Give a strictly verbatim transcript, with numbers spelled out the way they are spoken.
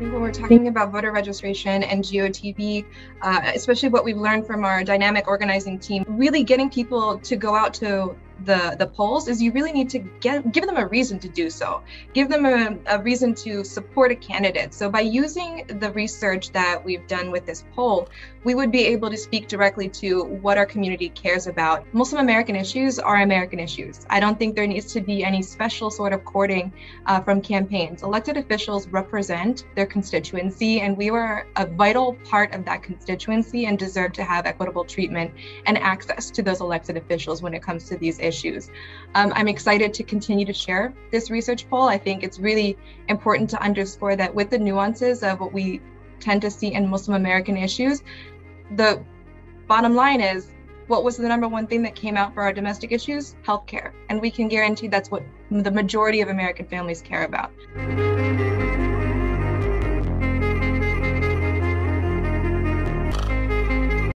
when we're talking about voter registration and G O T V, uh, especially what we've learned from our dynamic organizing team, really getting people to go out to the, the polls is you really need to get, give them a reason to do so. Give them a, a reason to support a candidate. So by using the research that we've done with this poll, we would be able to speak directly to what our community cares about. Muslim American issues are American issues. I don't think there needs to be any special sort of courting uh, from campaigns. Elected officials represent their constituency, and we were a vital part of that constituency and deserve to have equitable treatment and access to those elected officials when it comes to these issues. issues. Um, I'm excited to continue to share this research poll. I think it's really important to underscore that with the nuances of what we tend to see in Muslim American issues, the bottom line is, what was the number one thing that came out for our domestic issues? Healthcare. And we can guarantee that's what the majority of American families care about.